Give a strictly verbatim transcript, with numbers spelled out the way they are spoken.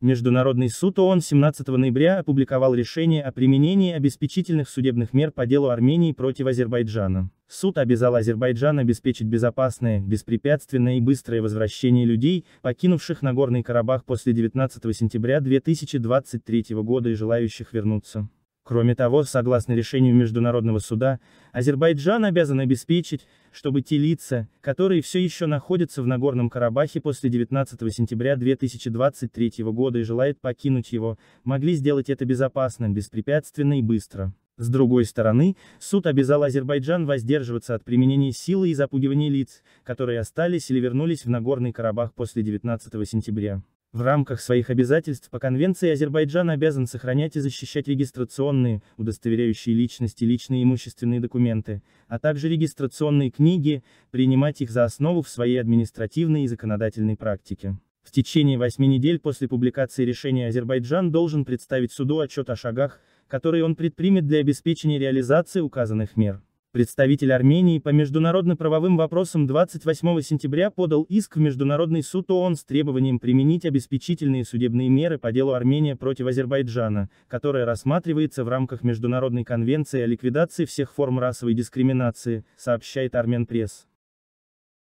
Международный суд ООН семнадцатого ноября опубликовал решение о применении обеспечительных судебных мер по делу Армении против Азербайджана. Суд обязал Азербайджан обеспечить безопасное, беспрепятственное и быстрое возвращение людей, покинувших Нагорный Карабах после девятнадцатого сентября две тысячи двадцать третьего года и желающих вернуться. Кроме того, согласно решению Международного суда, Азербайджан обязан обеспечить, чтобы те лица, которые все еще находятся в Нагорном Карабахе после девятнадцатого сентября две тысячи двадцать третьего года и желают покинуть его, могли сделать это безопасно, беспрепятственно и быстро. С другой стороны, суд обязал Азербайджан воздерживаться от применения силы и запугивания лиц, которые остались или вернулись в Нагорный Карабах после девятнадцатого сентября. В рамках своих обязательств по конвенции Азербайджан обязан сохранять и защищать регистрационные, удостоверяющие личность и личные имущественные документы, а также регистрационные книги, принимать их за основу в своей административной и законодательной практике. В течение восьми недель после публикации решения Азербайджан должен представить суду отчет о шагах, которые он предпримет для обеспечения реализации указанных мер. Представитель Армении по международно-правовым вопросам двадцать восьмого сентября подал иск в Международный суд ООН с требованием применить обеспечительные судебные меры по делу Армения против Азербайджана, которое рассматривается в рамках Международной конвенции о ликвидации всех форм расовой дискриминации, сообщает Арменпресс.